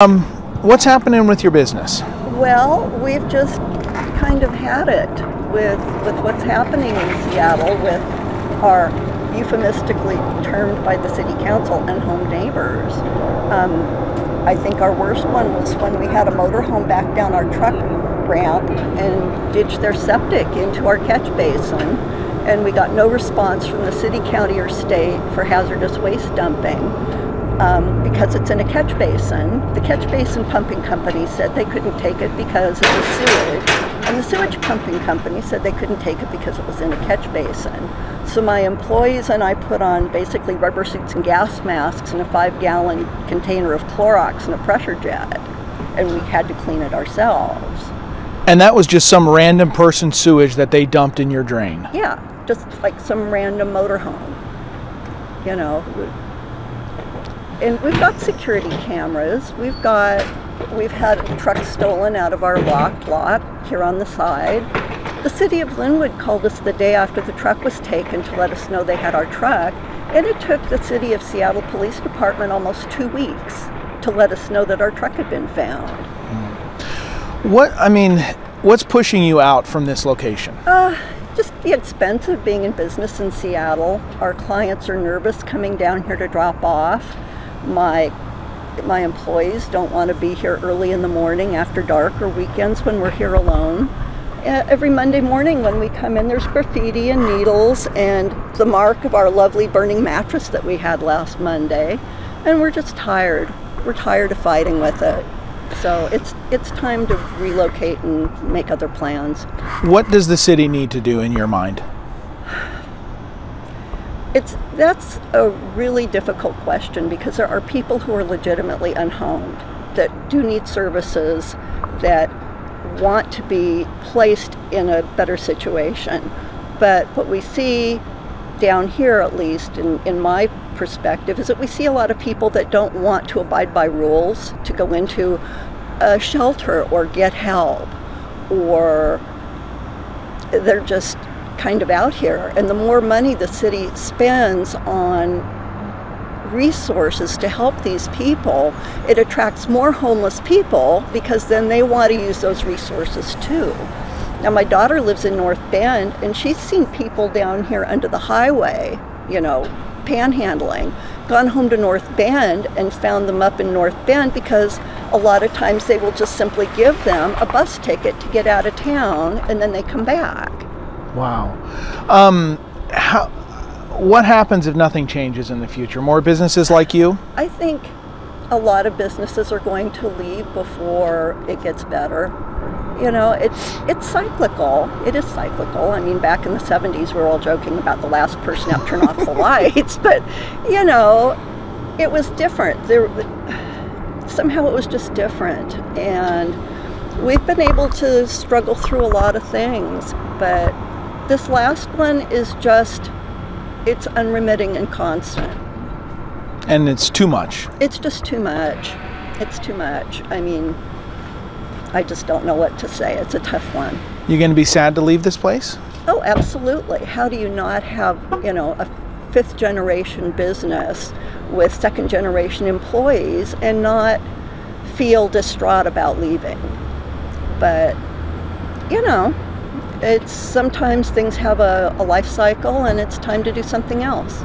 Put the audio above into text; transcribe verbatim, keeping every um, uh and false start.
Um, what's happening with your business? Well, we've just kind of had it with, with what's happening in Seattle with our euphemistically termed by the City Council in-home neighbors. Um, I think our worst one was when we had a motorhome back down our truck ramp and ditch their septic into our catch basin, and we got no response from the city, county, or state for hazardous waste dumping. Um, because it's in a catch basin. The catch basin pumping company said they couldn't take it because it was sewage, and the sewage pumping company said they couldn't take it because it was in a catch basin. So my employees and I put on basically rubber suits and gas masks and a five gallon container of Clorox and a pressure jet, and we had to clean it ourselves. And that was just some random person's sewage that they dumped in your drain? Yeah, just like some random motorhome, you know. And we've got security cameras. We've got, we've had trucks stolen out of our locked lot here on the side. The city of Linwood called us the day after the truck was taken to let us know they had our truck. And it took the city of Seattle Police Department almost two weeks to let us know that our truck had been found. What, I mean, what's pushing you out from this location? Uh, Just the expense of being in business in Seattle. Our clients are nervous coming down here to drop off. My, my employees don't want to be here early in the morning, after dark, or weekends when we're here alone. Uh, every Monday morning when we come in, there's graffiti and needles and the mark of our lovely burning mattress that we had last Monday. And we're just tired. We're tired of fighting with it. So it's it's time to relocate and make other plans. What does the city need to do in your mind? It's that's a really difficult question, because there are people who are legitimately unhomed that do need services, that want to be placed in a better situation. But what we see down here, at least in, in my perspective, is that we see a lot of people that don't want to abide by rules to go into a shelter or get help, or they're just kind of out here. And the more money the city spends on resources to help these people, it attracts more homeless people, because then they want to use those resources too. Now, my daughter lives in North Bend, and she's seen people down here under the highway, you know, panhandling, gone home to North Bend and found them up in North Bend, because a lot of times they will just simply give them a bus ticket to get out of town, and then they come back. Wow. Um, how, what happens if nothing changes in the future? More businesses like you? I think a lot of businesses are going to leave before it gets better. You know, it's it's cyclical. It is cyclical. I mean, back in the seventies, we were all joking about the last person out turn off the lights. But, you know, it was different. There, somehow it was just different. And we've been able to struggle through a lot of things. But this last one is just, it's unremitting and constant. And it's too much. It's just too much. It's too much. I mean... I just don't know what to say. It's a tough one. You're going to be sad to leave this place? Oh, absolutely. How do you not have, you know, a fifth generation business with second generation employees and not feel distraught about leaving? But, you know, it's sometimes things have a, a life cycle, and it's time to do something else.